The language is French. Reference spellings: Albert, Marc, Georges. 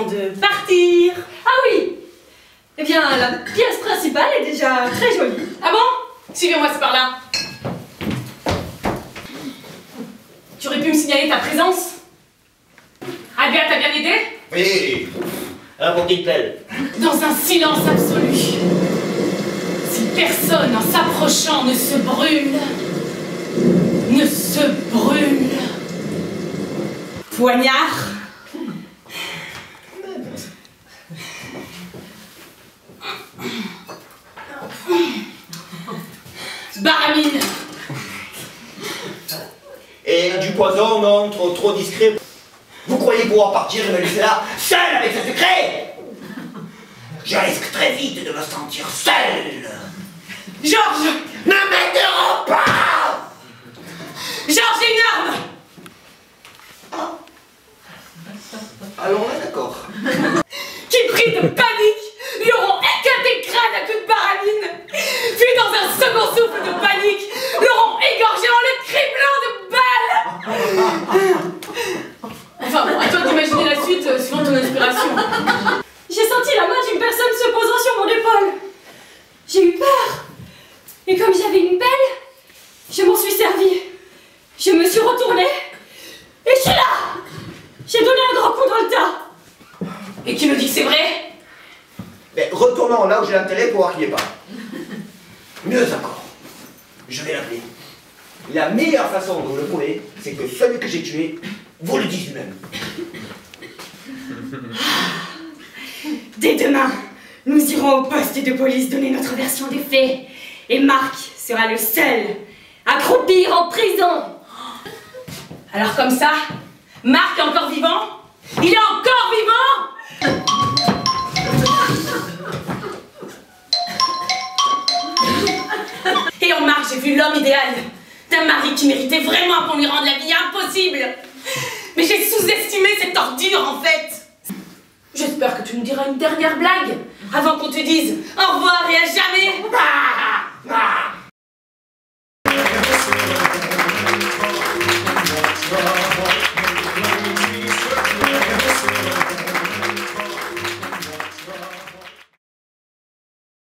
avant de partir. Ah oui! Eh bien, la pièce principale est déjà très jolie. Ah bon? Suivez-moi, c'est par là. Tu aurais pu me signaler ta présence? Albert, t'as bien aidé? Oui, à la petite pelle. Dans un silence absolu. Si personne, en s'approchant, ne se brûle... Ne se brûle... Poignard. Baramine. Et du poison, non, trop discret. Vous croyez pouvoir partir et me laisser là, seul avec ce secret? Je risque très vite de me sentir seul. Georges, ne m'interromps pas. Georges, j'ai une arme. Ah. Alors là, d'accord. Qui pris de panique, lui auront éclaté le crâne à coups de baramine. Puis dans un second souffle de panique, l'auront égorgé en le criblant de balles. Enfin bon, à toi d'imaginer la suite suivant ton inspiration. J'ai senti la main d'une personne se posant sur mon épaule. J'ai eu peur. Et comme j'avais une pelle, je m'en suis servie. Je me suis retournée. Et je suis là. J'ai donné un grand coup dans le tas. Et qui me dit que c'est vrai? Mais retournons là où j'ai l'intérêt pour voir qu'il n'y ait pas. Mieux encore, je vais l'appeler. La meilleure façon de le prouver, c'est que celui que j'ai tué vous le dites lui-même. Dès demain, nous irons au poste de police donner notre version des faits. Et Marc sera le seul à croupir en prison. Alors comme ça, Marc est encore vivant? Il est encore vivant? Et en Marc, j'ai vu l'homme idéal d'un mari qui méritait vraiment qu'on lui rende la vie impossible. Mais j'ai sous-estimé cette ordure, en fait. J'espère que tu nous diras une dernière blague avant qu'on te dise au revoir et à jamais.